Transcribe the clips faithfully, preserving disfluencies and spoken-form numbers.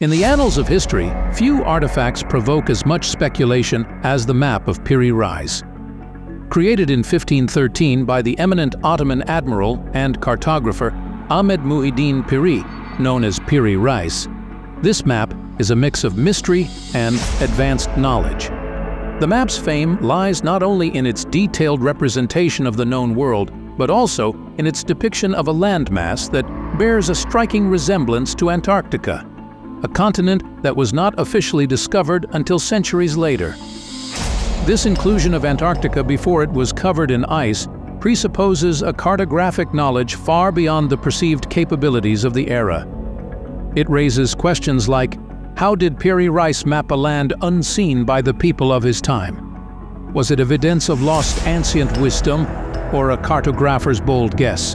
In the annals of history, few artifacts provoke as much speculation as the map of Piri Reis. Created in fifteen thirteen by the eminent Ottoman admiral and cartographer Ahmed Muhyiddin Piri, known as Piri Reis, this map is a mix of mystery and advanced knowledge. The map's fame lies not only in its detailed representation of the known world, but also in its depiction of a landmass that bears a striking resemblance to Antarctica, a continent that was not officially discovered until centuries later. This inclusion of Antarctica before it was covered in ice presupposes a cartographic knowledge far beyond the perceived capabilities of the era. It raises questions like, how did Piri Reis map a land unseen by the people of his time? Was it evidence of lost ancient wisdom, or a cartographer's bold guess?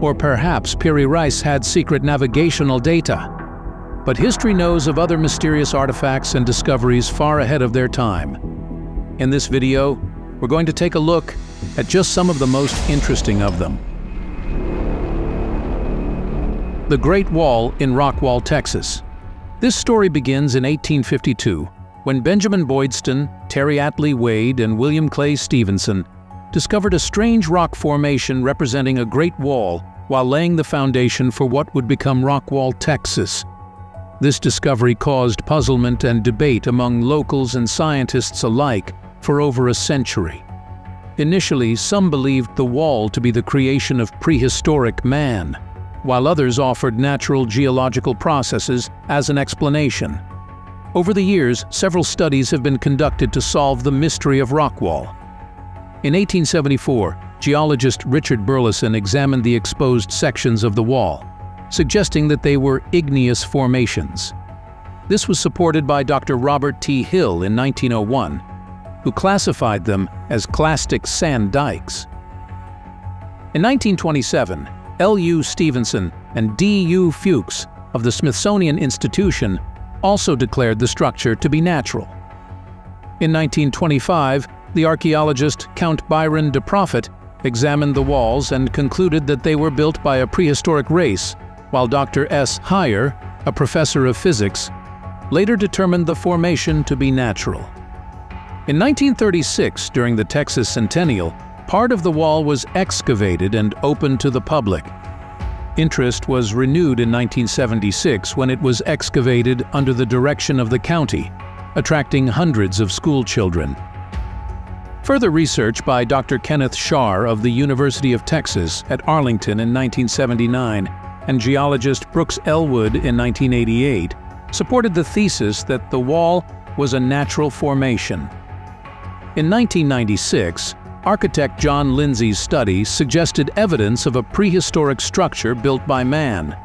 Or perhaps Piri Reis had secret navigational data? But history knows of other mysterious artifacts and discoveries far ahead of their time. In this video, we're going to take a look at just some of the most interesting of them. The Great Wall in Rockwall, Texas. This story begins in eighteen fifty-two, when Benjamin Boydston, Terry Attlee Wade, and William Clay Stevenson discovered a strange rock formation representing a great wall while laying the foundation for what would become Rockwall, Texas. This discovery caused puzzlement and debate among locals and scientists alike for over a century. Initially, some believed the wall to be the creation of prehistoric man, while others offered natural geological processes as an explanation. Over the years, several studies have been conducted to solve the mystery of Rockwall. In eighteen seventy-four, geologist Richard Burleson examined the exposed sections of the wall, suggesting that they were igneous formations. This was supported by Doctor Robert T. Hill in nineteen oh one, who classified them as clastic sand dikes. In nineteen twenty-seven, L U Stevenson and D U Fuchs of the Smithsonian Institution also declared the structure to be natural. In nineteen twenty-five, the archaeologist Count Byron de Prophet examined the walls and concluded that they were built by a prehistoric race, while Doctor S. Heyer, a professor of physics, later determined the formation to be natural. In nineteen thirty-six, during the Texas Centennial, part of the wall was excavated and opened to the public. Interest was renewed in nineteen seventy-six when it was excavated under the direction of the county, attracting hundreds of school children. Further research by Doctor Kenneth Scharr of the University of Texas at Arlington in nineteen seventy-nine and geologist Brooks Elwood in nineteen eighty-eight supported the thesis that the wall was a natural formation. In nineteen ninety-six, architect John Lindsay's study suggested evidence of a prehistoric structure built by man.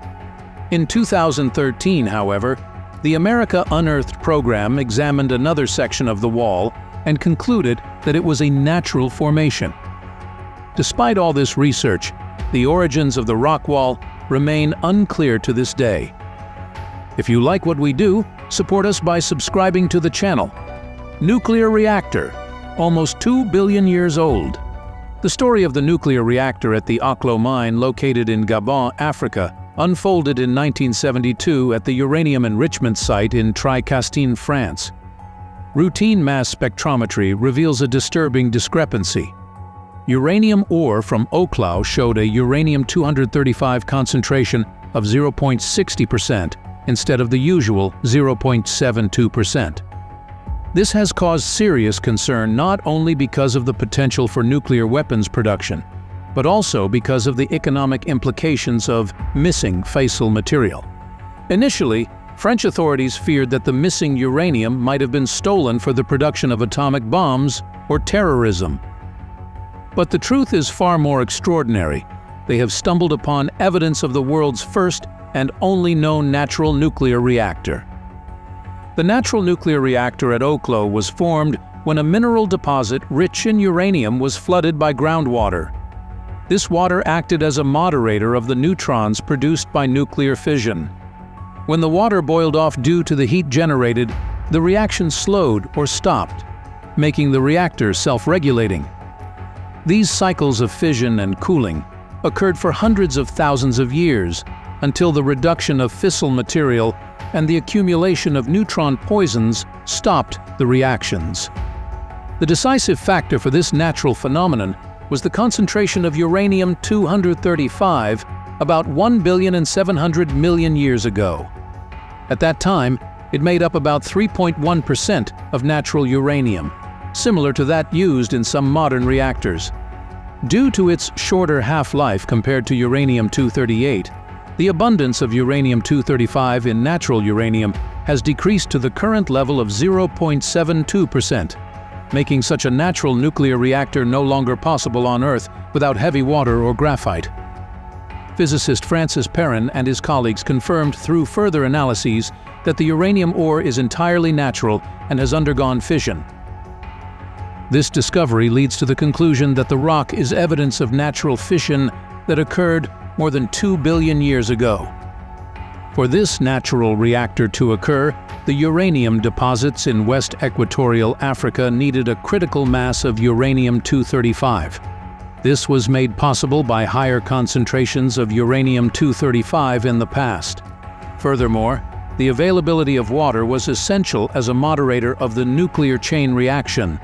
In two thousand thirteen, however, the America Unearthed program examined another section of the wall and concluded that it was a natural formation. Despite all this research, the origins of the rock wall remain unclear to this day. If you like what we do, support us by subscribing to the channel. Nuclear reactor. Almost two billion years old. The story of the nuclear reactor at the Oklo Mine located in Gabon, Africa, unfolded in nineteen seventy-two at the uranium enrichment site in Tricastin, France. Routine mass spectrometry reveals a disturbing discrepancy. Uranium ore from Oklo showed a uranium two thirty-five concentration of zero point six zero percent instead of the usual zero point seven two percent. This has caused serious concern not only because of the potential for nuclear weapons production, but also because of the economic implications of missing fissile material. Initially, French authorities feared that the missing uranium might have been stolen for the production of atomic bombs or terrorism. But the truth is far more extraordinary. They have stumbled upon evidence of the world's first and only known natural nuclear reactor. The natural nuclear reactor at Oklo was formed when a mineral deposit rich in uranium was flooded by groundwater. This water acted as a moderator of the neutrons produced by nuclear fission. When the water boiled off due to the heat generated, the reaction slowed or stopped, making the reactor self-regulating. These cycles of fission and cooling occurred for hundreds of thousands of years until the reduction of fissile material and the accumulation of neutron poisons stopped the reactions. The decisive factor for this natural phenomenon was the concentration of uranium two thirty-five about one billion seven hundred million years ago. At that time, it made up about three point one percent of natural uranium, similar to that used in some modern reactors. Due to its shorter half-life compared to uranium two thirty-eight, the abundance of uranium two thirty-five in natural uranium has decreased to the current level of zero point seven two percent. Making such a natural nuclear reactor no longer possible on Earth without heavy water or graphite. Physicist Francis Perrin and his colleagues confirmed through further analyses that the uranium ore is entirely natural and has undergone fission. This discovery leads to the conclusion that the rock is evidence of natural fission that occurred more than two billion years ago. For this natural reactor to occur, the uranium deposits in West Equatorial Africa needed a critical mass of uranium two thirty-five. This was made possible by higher concentrations of uranium two thirty-five in the past. Furthermore, the availability of water was essential as a moderator of the nuclear chain reaction.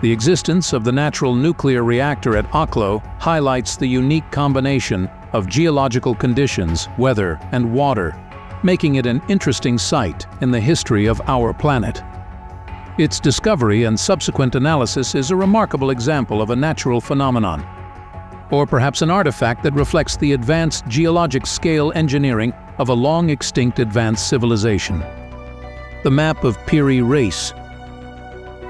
The existence of the natural nuclear reactor at Oklo highlights the unique combination of geological conditions, weather, and water, making it an interesting site in the history of our planet. Its discovery and subsequent analysis is a remarkable example of a natural phenomenon, or perhaps an artifact that reflects the advanced geologic scale engineering of a long-extinct advanced civilization. The Map of Piri Reis.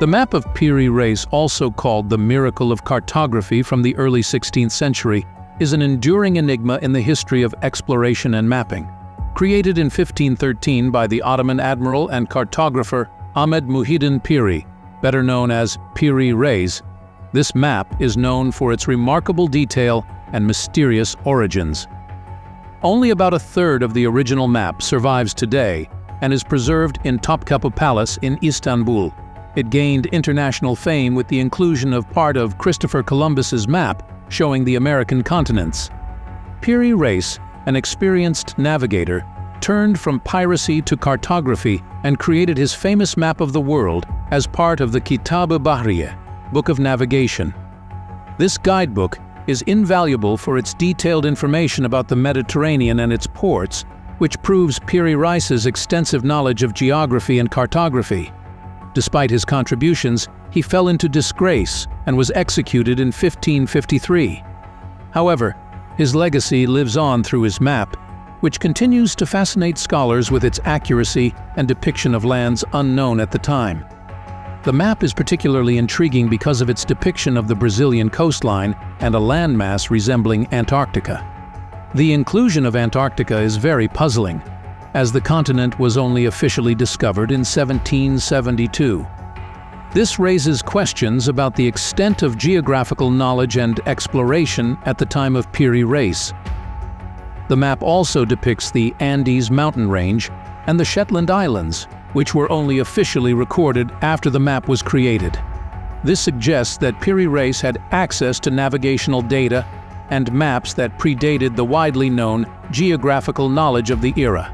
The Map of Piri Reis, also called the Miracle of Cartography from the early sixteenth century, is an enduring enigma in the history of exploration and mapping. Created in fifteen thirteen by the Ottoman admiral and cartographer Ahmed Muhyiddin Piri, better known as Piri Reis, this map is known for its remarkable detail and mysterious origins. Only about a third of the original map survives today and is preserved in Topkapı Palace in Istanbul. It gained international fame with the inclusion of part of Christopher Columbus's map showing the American continents. Piri Reis, an experienced navigator, turned from piracy to cartography and created his famous map of the world as part of the Kitab-ı Bahriye, Book of Navigation. This guidebook is invaluable for its detailed information about the Mediterranean and its ports, which proves Piri Reis's extensive knowledge of geography and cartography. Despite his contributions, he fell into disgrace and was executed in fifteen fifty-three. However, his legacy lives on through his map, which continues to fascinate scholars with its accuracy and depiction of lands unknown at the time. The map is particularly intriguing because of its depiction of the Brazilian coastline and a landmass resembling Antarctica. The inclusion of Antarctica is very puzzling, as the continent was only officially discovered in seventeen seventy-two. This raises questions about the extent of geographical knowledge and exploration at the time of Piri Reis. The map also depicts the Andes mountain range and the Shetland Islands, which were only officially recorded after the map was created. This suggests that Piri Reis had access to navigational data and maps that predated the widely known geographical knowledge of the era.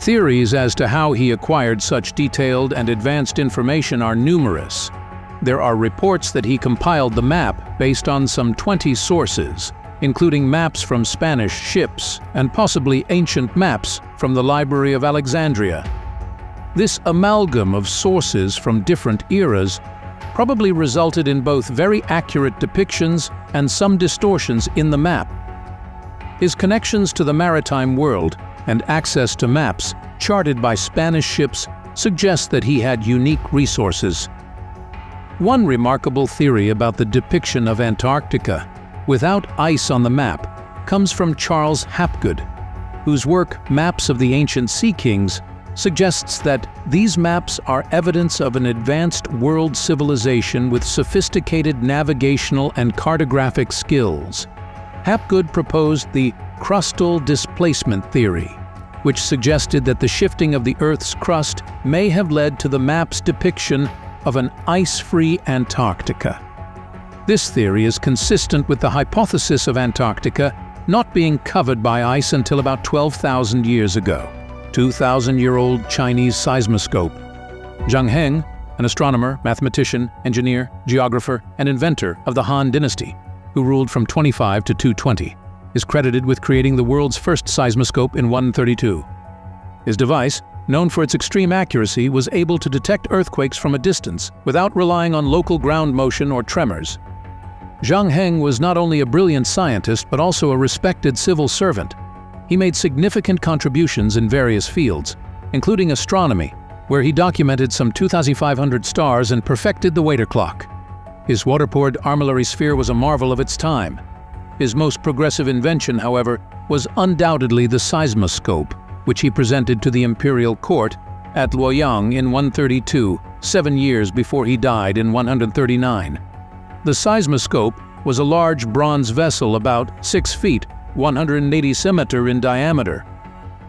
Theories as to how he acquired such detailed and advanced information are numerous. There are reports that he compiled the map based on some twenty sources, including maps from Spanish ships and possibly ancient maps from the Library of Alexandria. This amalgam of sources from different eras probably resulted in both very accurate depictions and some distortions in the map. His connections to the maritime world and access to maps charted by Spanish ships suggests that he had unique resources. One remarkable theory about the depiction of Antarctica without ice on the map comes from Charles Hapgood, whose work Maps of the Ancient Sea Kings suggests that these maps are evidence of an advanced world civilization with sophisticated navigational and cartographic skills. Hapgood proposed the crustal displacement theory, which suggested that the shifting of the Earth's crust may have led to the map's depiction of an ice-free Antarctica. This theory is consistent with the hypothesis of Antarctica not being covered by ice until about twelve thousand years ago, two thousand year old Chinese seismoscope. Zhang Heng, an astronomer, mathematician, engineer, geographer, and inventor of the Han Dynasty, who ruled from twenty-five to two twenty, is credited with creating the world's first seismoscope in one thirty-two. His device, known for its extreme accuracy, was able to detect earthquakes from a distance without relying on local ground motion or tremors. Zhang Heng was not only a brilliant scientist but also a respected civil servant. He made significant contributions in various fields, including astronomy, where he documented some two thousand five hundred stars and perfected the water clock. His water-powered armillary sphere was a marvel of its time. His most progressive invention, however, was undoubtedly the seismoscope, which he presented to the imperial court at Luoyang in one thirty-two, seven years before he died in one thirty-nine. The seismoscope was a large bronze vessel about six feet, one hundred eighty centimeters in diameter,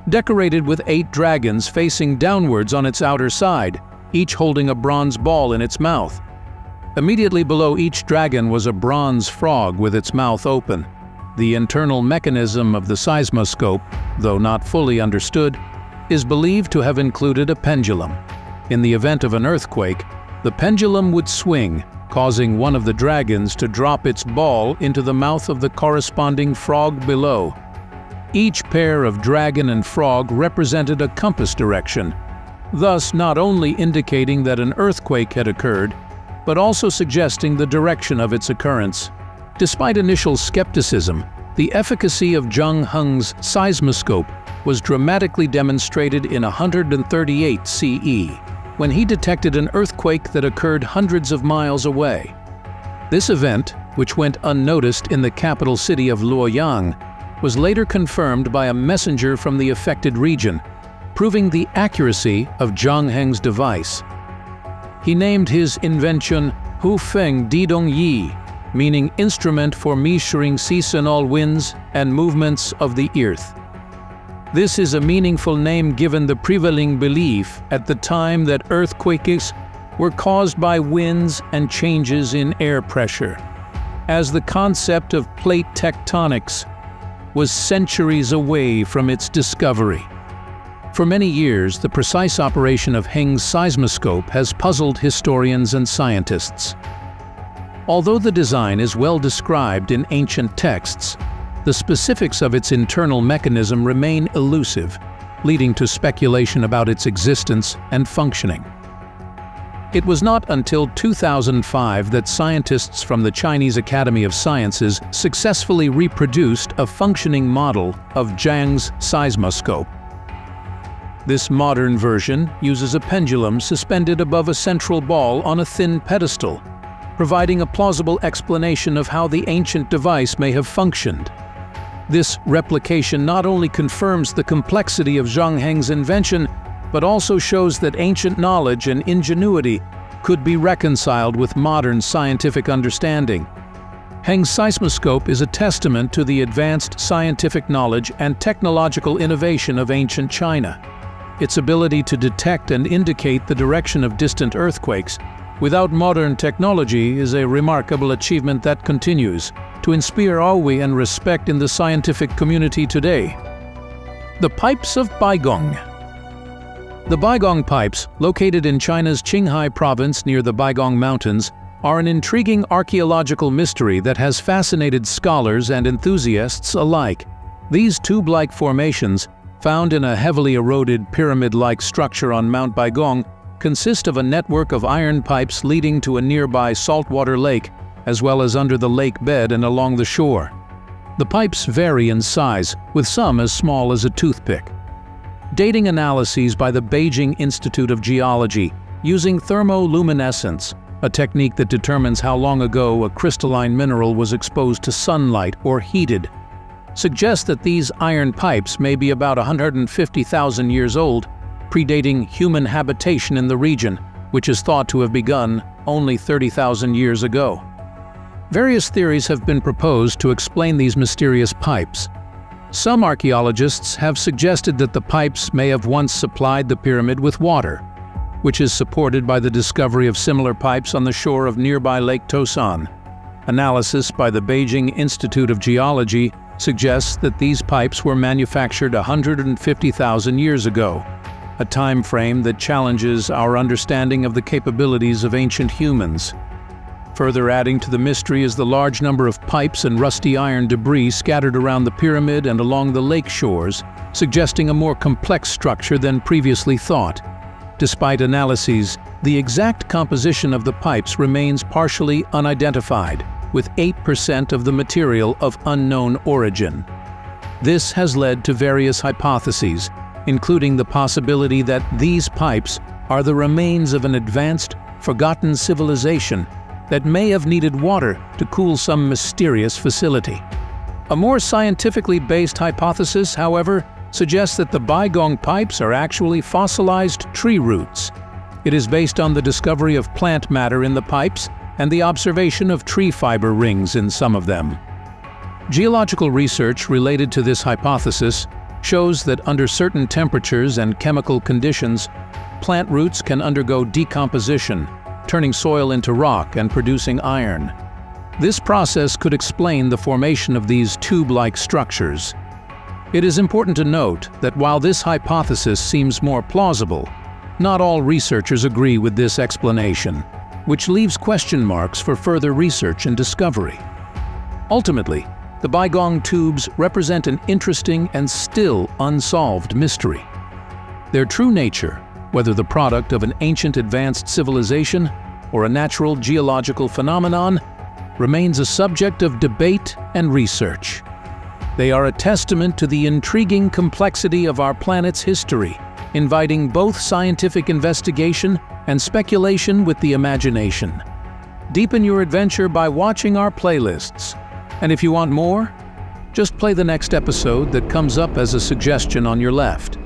decorated with eight dragons facing downwards on its outer side, each holding a bronze ball in its mouth. Immediately below each dragon was a bronze frog with its mouth open. The internal mechanism of the seismoscope, though not fully understood, is believed to have included a pendulum. In the event of an earthquake, the pendulum would swing, causing one of the dragons to drop its ball into the mouth of the corresponding frog below. Each pair of dragon and frog represented a compass direction, thus not only indicating that an earthquake had occurred, but also suggesting the direction of its occurrence. Despite initial skepticism, the efficacy of Zhang Heng's seismoscope was dramatically demonstrated in one thirty-eight C E, when he detected an earthquake that occurred hundreds of miles away. This event, which went unnoticed in the capital city of Luoyang, was later confirmed by a messenger from the affected region, proving the accuracy of Zhang Heng's device. He named his invention Hu Feng Didong Yi, meaning instrument for measuring seasonal winds and movements of the earth. This is a meaningful name given the prevailing belief at the time that earthquakes were caused by winds and changes in air pressure, as the concept of plate tectonics was centuries away from its discovery. For many years, the precise operation of Heng's seismoscope has puzzled historians and scientists. Although the design is well described in ancient texts, the specifics of its internal mechanism remain elusive, leading to speculation about its existence and functioning. It was not until two thousand five that scientists from the Chinese Academy of Sciences successfully reproduced a functioning model of Zhang's seismoscope. This modern version uses a pendulum suspended above a central ball on a thin pedestal, providing a plausible explanation of how the ancient device may have functioned. This replication not only confirms the complexity of Zhang Heng's invention, but also shows that ancient knowledge and ingenuity could be reconciled with modern scientific understanding. Heng's seismoscope is a testament to the advanced scientific knowledge and technological innovation of ancient China. Its ability to detect and indicate the direction of distant earthquakes without modern technology is a remarkable achievement that continues to inspire awe and respect in the scientific community today. The Pipes of Baigong. The Baigong Pipes, located in China's Qinghai province near the Baigong Mountains, are an intriguing archaeological mystery that has fascinated scholars and enthusiasts alike. These tube-like formations, found in a heavily eroded pyramid-like structure on Mount Baigong, consist of a network of iron pipes leading to a nearby saltwater lake, as well as under the lake bed and along the shore. The pipes vary in size, with some as small as a toothpick. Dating analyses by the Beijing Institute of Geology using thermoluminescence, a technique that determines how long ago a crystalline mineral was exposed to sunlight or heated, suggest that these iron pipes may be about one hundred fifty thousand years old, predating human habitation in the region, which is thought to have begun only thirty thousand years ago. Various theories have been proposed to explain these mysterious pipes. Some archaeologists have suggested that the pipes may have once supplied the pyramid with water, which is supported by the discovery of similar pipes on the shore of nearby Lake Tosan. Analysis by the Beijing Institute of Geology suggests that these pipes were manufactured one hundred fifty thousand years ago, a time frame that challenges our understanding of the capabilities of ancient humans. Further adding to the mystery is the large number of pipes and rusty iron debris scattered around the pyramid and along the lake shores, suggesting a more complex structure than previously thought. Despite analyses, the exact composition of the pipes remains partially unidentified, with eight percent of the material of unknown origin. This has led to various hypotheses, including the possibility that these pipes are the remains of an advanced, forgotten civilization that may have needed water to cool some mysterious facility. A more scientifically based hypothesis, however, suggests that the Baigong pipes are actually fossilized tree roots. It is based on the discovery of plant matter in the pipes and the observation of tree fiber rings in some of them. Geological research related to this hypothesis shows that under certain temperatures and chemical conditions, plant roots can undergo decomposition, turning soil into rock and producing iron. This process could explain the formation of these tube-like structures. It is important to note that while this hypothesis seems more plausible, not all researchers agree with this explanation, which leaves question marks for further research and discovery. Ultimately, the Baigong tubes represent an interesting and still unsolved mystery. Their true nature, whether the product of an ancient advanced civilization or a natural geological phenomenon, remains a subject of debate and research. They are a testament to the intriguing complexity of our planet's history, inviting both scientific investigation and speculation with the imagination. Deepen your adventure by watching our playlists. And if you want more, just play the next episode that comes up as a suggestion on your left.